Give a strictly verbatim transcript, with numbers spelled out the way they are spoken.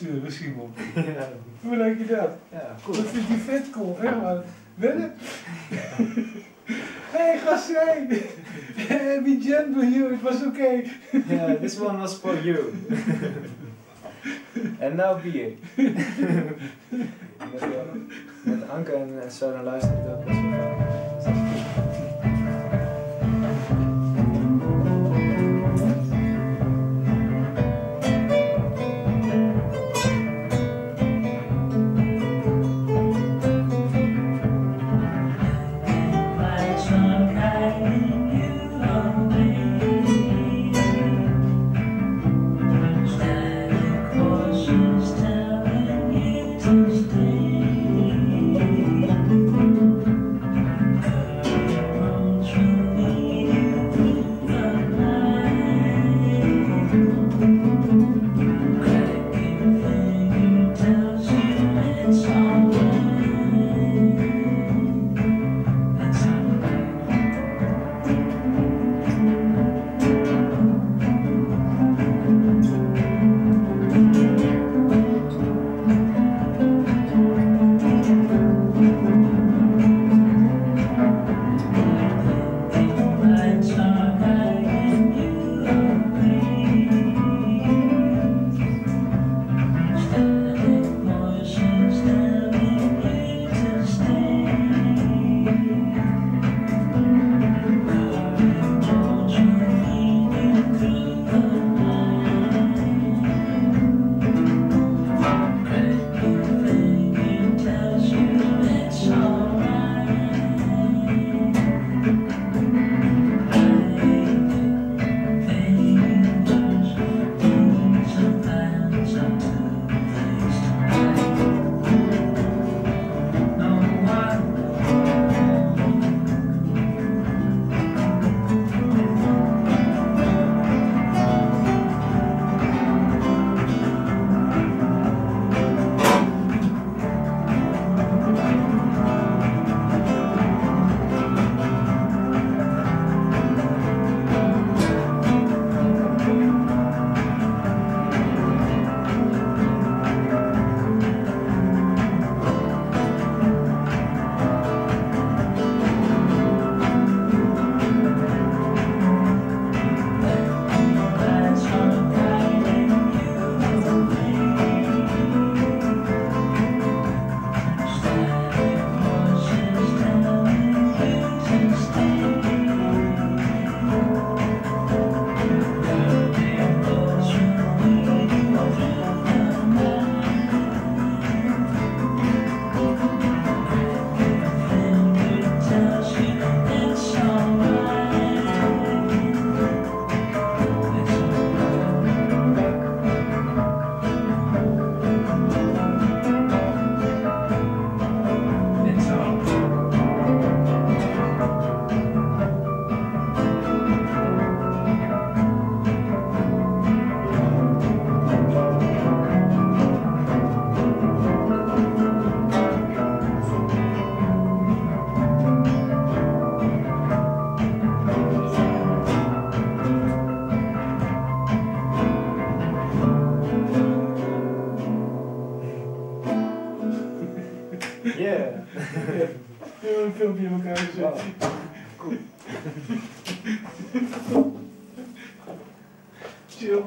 sturen, Simon. Ja. Hoe denk je dat? Ja, cool. Dat vindt die vetkool helemaal. Willen? Hey, Gassein! Hey, be gentle you, it was okay. Yeah, this one was for you. And now beer. Met Anke en Sarah luisteren dat best wel. Chill.